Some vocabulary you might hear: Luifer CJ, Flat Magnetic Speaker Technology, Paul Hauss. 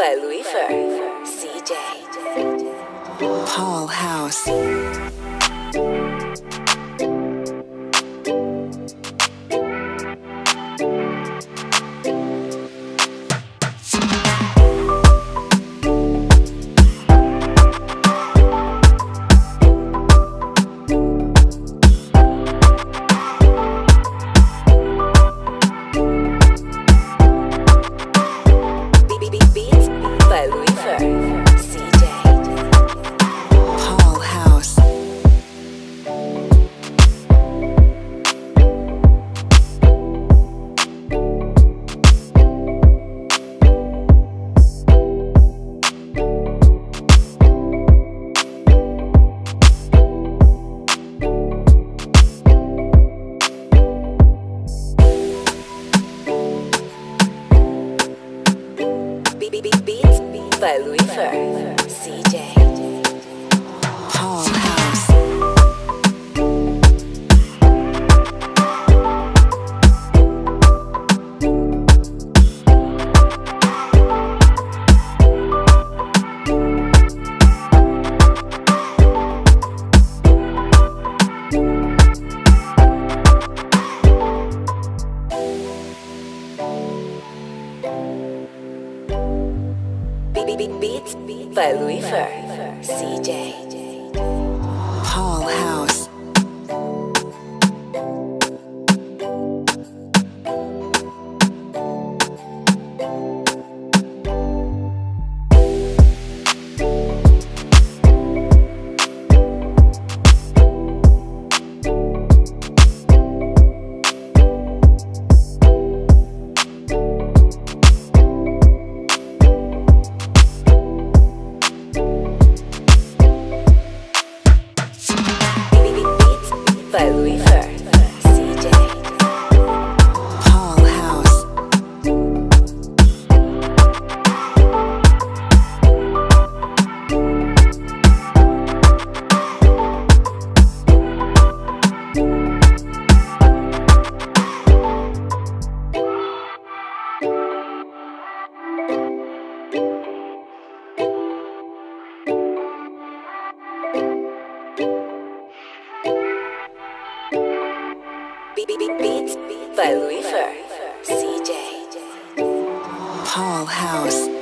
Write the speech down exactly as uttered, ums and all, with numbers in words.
by Luifer C J. Paul Hauss. Beats by Luifer C J. Paul Hauss. Beats by Luifer C J. Paul Hauss. By Luifer C J. Beats by Luifer C J. Paul Hauss.